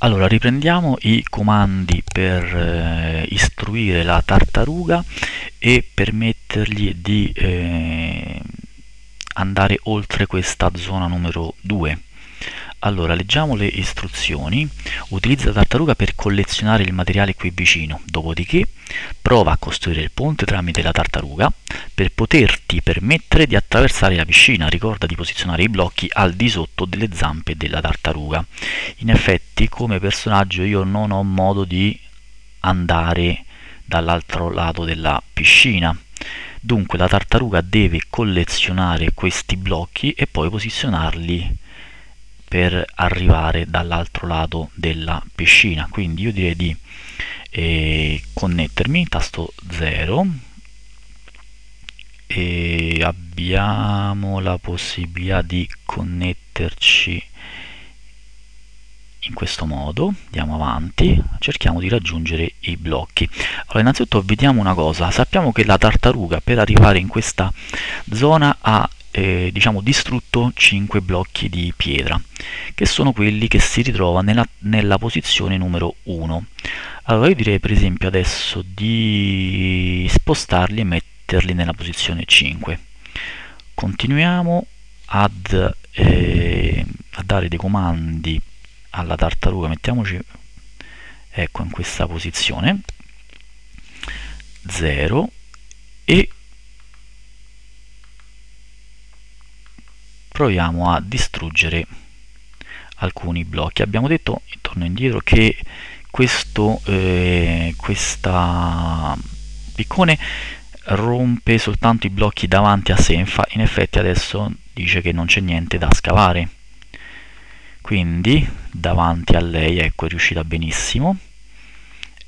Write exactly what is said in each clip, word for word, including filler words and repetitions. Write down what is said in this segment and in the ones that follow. Allora, riprendiamo i comandi per eh, istruire la tartaruga e permettergli di eh, andare oltre questa zona numero due. Allora, leggiamo le istruzioni. Utilizza la tartaruga per collezionare il materiale qui vicino, dopodiché prova a costruire il ponte tramite la tartaruga per poterti permettere di attraversare la piscina. Ricorda di posizionare i blocchi al di sotto delle zampe della tartaruga. In effetti, come personaggio io non ho modo di andare dall'altro lato della piscina. Dunque la tartaruga deve collezionare questi blocchi e poi posizionarli per arrivare dall'altro lato della piscina. Quindi io direi di eh, connettermi, tasto zero, e abbiamo la possibilità di connetterci in questo modo. Andiamo avanti, cerchiamo di raggiungere i blocchi. Allora, innanzitutto vediamo una cosa. Sappiamo che la tartaruga per arrivare in questa zona ha Eh, diciamo distrutto cinque blocchi di pietra, che sono quelli che si ritrova nella, nella posizione numero uno. Allora io direi per esempio adesso di spostarli e metterli nella posizione cinque. Continuiamo ad, eh, a dare dei comandi alla tartaruga. Mettiamoci ecco in questa posizione zero e proviamo a distruggere alcuni blocchi. Abbiamo detto, torno indietro, che questo eh, questa piccone rompe soltanto i blocchi davanti a sé. In effetti adesso dice che non c'è niente da scavare, quindi davanti a lei, ecco, è riuscita benissimo,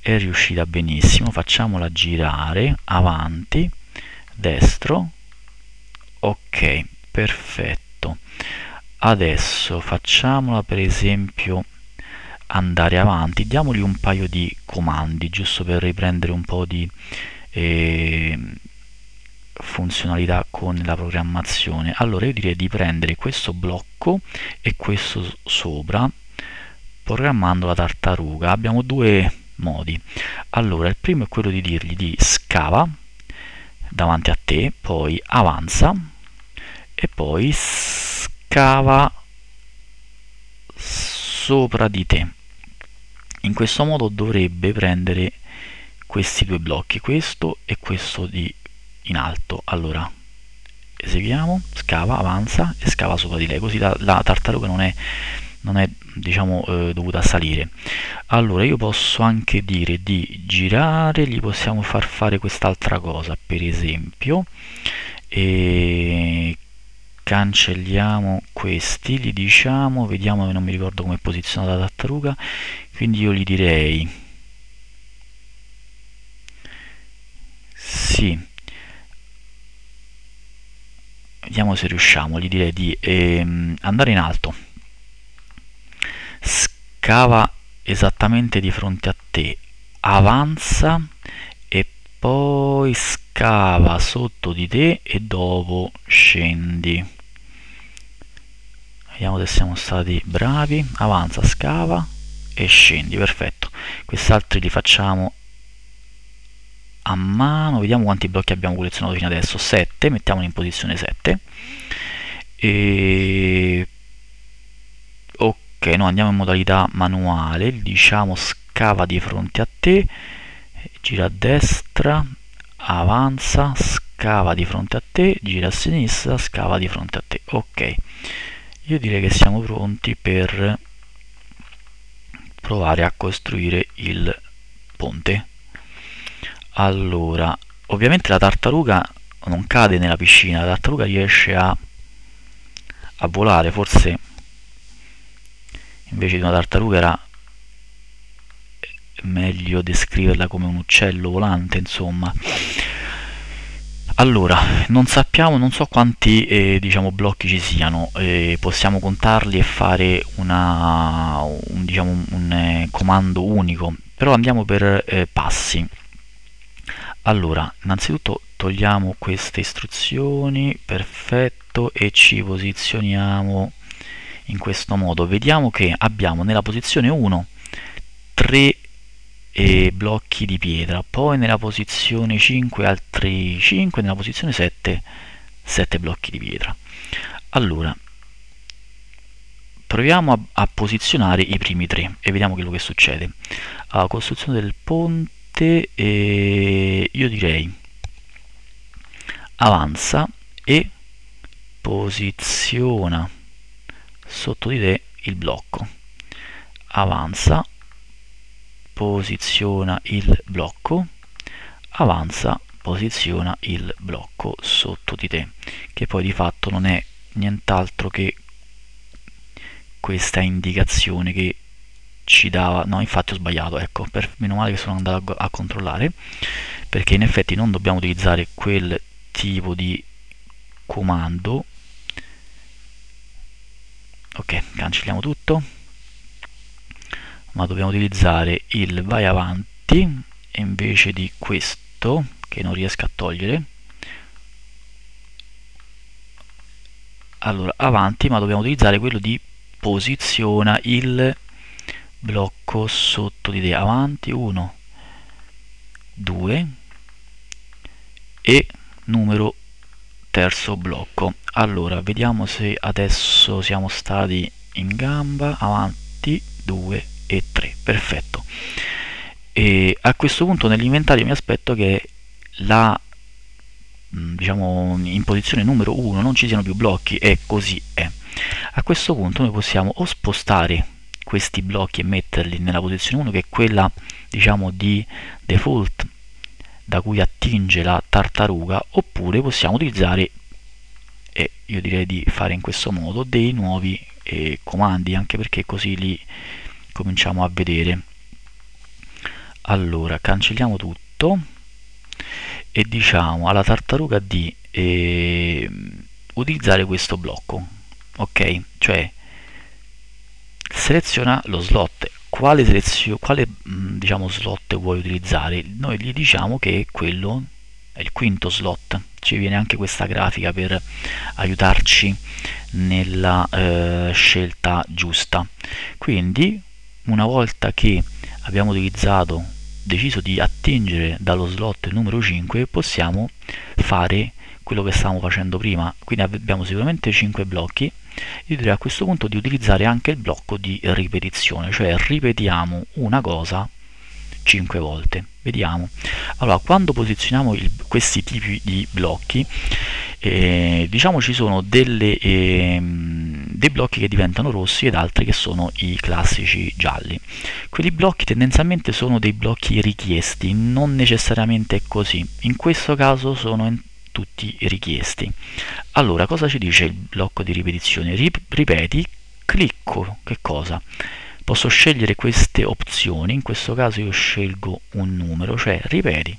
è riuscita benissimo. Facciamola girare avanti, destro, ok, perfetto. Adesso facciamola per esempio andare avanti, diamogli un paio di comandi giusto per riprendere un po' di eh, funzionalità con la programmazione. Allora io direi di prendere questo blocco e questo sopra, programmando la tartaruga. Abbiamo due modi. Allora il primo è quello di dirgli di scava davanti a te, poi avanza e poi scava sopra di te. In questo modo dovrebbe prendere questi due blocchi, questo e questo di in alto. Allora eseguiamo, scava, avanza e scava sopra di lei, così la, la tartaruga non è, non è diciamo eh, dovuta salire. Allora io posso anche dire di girare, gli possiamo far fare quest'altra cosa per esempio, e cancelliamo questi, gli diciamo, vediamo che non mi ricordo come è posizionata la tartaruga, quindi io gli direi sì, vediamo se riusciamo, gli direi di ehm, andare in alto, scava esattamente di fronte a te, avanza e poi scava sotto di te e dopo scendi. Vediamo se siamo stati bravi. Avanza, scava e scendi, perfetto. Quest'altri li facciamo a mano. Vediamo quanti blocchi abbiamo collezionato fino adesso. sette, mettiamoli in posizione sette. E... ok, no, andiamo in modalità manuale. Diciamo scava di fronte a te, gira a destra, avanza, scava di fronte a te, gira a sinistra, scava di fronte a te. Ok. Io direi che siamo pronti per provare a costruire il ponte. Allora, ovviamente la tartaruga non cade nella piscina, la tartaruga riesce a, a volare. Forse invece di una tartaruga era meglio descriverla come un uccello volante, insomma. Allora, non sappiamo, non so quanti eh, diciamo, blocchi ci siano, eh, possiamo contarli e fare una, un, diciamo, un eh, comando unico, però andiamo per eh, passi. Allora, innanzitutto togliamo queste istruzioni, perfetto, e ci posizioniamo in questo modo. Vediamo che abbiamo nella posizione uno tre eh, blocchi di pietra, poi nella posizione cinque altri cinque, nella posizione sette sette blocchi di pietra. Allora proviamo a, a posizionare i primi tre e vediamo quello che succede. Allora, costruzione del ponte, eh, io direi avanza e posiziona sotto di te il blocco, avanza, posiziona il blocco, avanza, posiziona il blocco sotto di te, che poi di fatto non è nient'altro che questa indicazione che ci dava. No, infatti ho sbagliato, ecco, per, meno male che sono andato a, a controllare, perché in effetti non dobbiamo utilizzare quel tipo di comando. Ok, cancelliamo tutto, ma dobbiamo utilizzare il vai avanti invece di questo che non riesco a togliere. Allora, avanti, ma dobbiamo utilizzare quello di posiziona il blocco sotto di te, avanti uno, due e numero terzo blocco. Allora vediamo se adesso siamo stati in gamba, avanti due e tre, perfetto. E a questo punto nell'inventario mi aspetto che la diciamo in posizione numero uno non ci siano più blocchi, e così è. A questo punto noi possiamo o spostare questi blocchi e metterli nella posizione uno, che è quella diciamo di default da cui attinge la tartaruga, oppure possiamo utilizzare, e eh, io direi di fare in questo modo, dei nuovi eh, comandi, anche perché così li cominciamo a vedere. Allora cancelliamo tutto e diciamo alla tartaruga di eh, utilizzare questo blocco, ok, cioè seleziona lo slot. Quale, selezio, quale diciamo slot vuoi utilizzare? Noi gli diciamo che quello è il quinto slot, ci viene anche questa grafica per aiutarci nella eh, scelta giusta. Quindi una volta che abbiamo utilizzato, deciso di attingere dallo slot numero cinque, possiamo fare quello che stavamo facendo prima, quindi abbiamo sicuramente cinque blocchi. Io direi a questo punto di utilizzare anche il blocco di ripetizione, cioè ripetiamo una cosa cinque volte. Vediamo. Allora, quando posizioniamo il, questi tipi di blocchi, eh, diciamo ci sono delle, eh, dei blocchi che diventano rossi ed altri che sono i classici gialli. Quelli blocchi tendenzialmente sono dei blocchi richiesti, non necessariamente è così. In questo caso sono entrambi tutti richiesti. Allora cosa ci dice il blocco di ripetizione? Ripeti, clicco, che cosa? Posso scegliere queste opzioni, in questo caso io scelgo un numero, cioè ripeti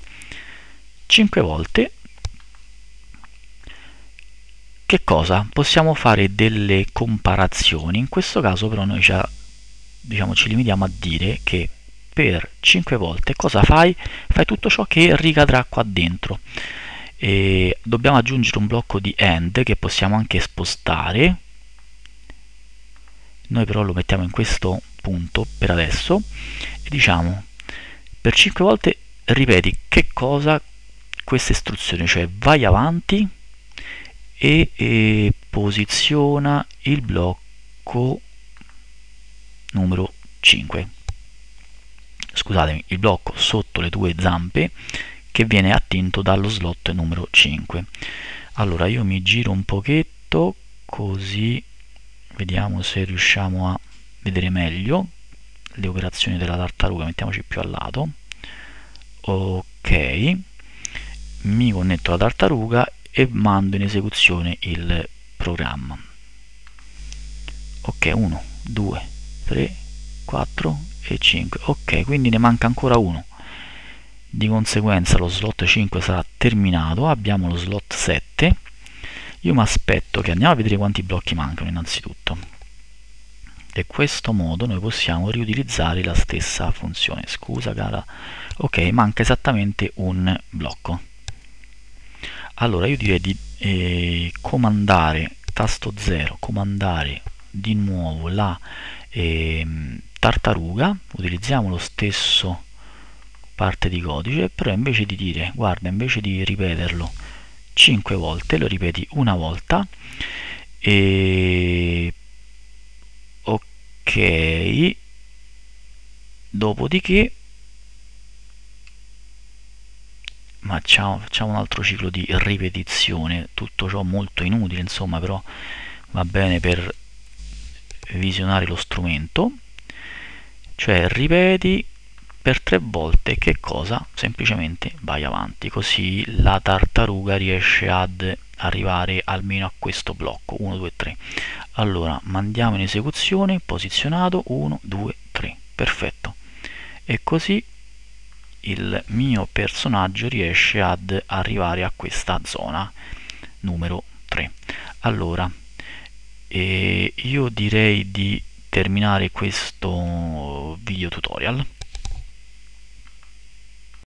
cinque volte. Che cosa? Possiamo fare delle comparazioni, in questo caso però noi già, diciamo, ci limitiamo a dire che per cinque volte cosa fai? Fai tutto ciò che ricadrà qua dentro. E dobbiamo aggiungere un blocco di end che possiamo anche spostare, noi però lo mettiamo in questo punto per adesso, e diciamo per cinque volte ripeti che cosa? Questa istruzione, cioè vai avanti e, e posiziona il blocco numero cinque, scusatemi, il blocco sotto le tue zampe che viene attinto dallo slot numero cinque. Allora io mi giro un pochetto così vediamo se riusciamo a vedere meglio le operazioni della tartaruga, mettiamoci più a lato. Ok, mi connetto alla tartaruga e mando in esecuzione il programma. Ok, uno, due, tre, quattro e cinque. Ok, quindi ne manca ancora uno. Di conseguenza lo slot cinque sarà terminato, abbiamo lo slot sette. Io mi aspetto che andiamo a vedere quanti blocchi mancano innanzitutto. In questo modo noi possiamo riutilizzare la stessa funzione. Scusa cara. Ok, manca esattamente un blocco. Allora io direi di eh, comandare tasto zero, comandare di nuovo la eh, tartaruga, utilizziamo lo stesso parte di codice, però invece di dire, guarda, invece di ripeterlo cinque volte, lo ripeti una volta e ok, dopodiché facciamo, facciamo un altro ciclo di ripetizione, tutto ciò molto inutile insomma, però va bene per visionare lo strumento, cioè ripeti per tre volte che cosa? Semplicemente vai avanti, così la tartaruga riesce ad arrivare almeno a questo blocco uno, due, tre. Allora mandiamo in esecuzione, posizionato uno, due, tre, perfetto, e così il mio personaggio riesce ad arrivare a questa zona numero tre. Allora e io direi di terminare questo video tutorial.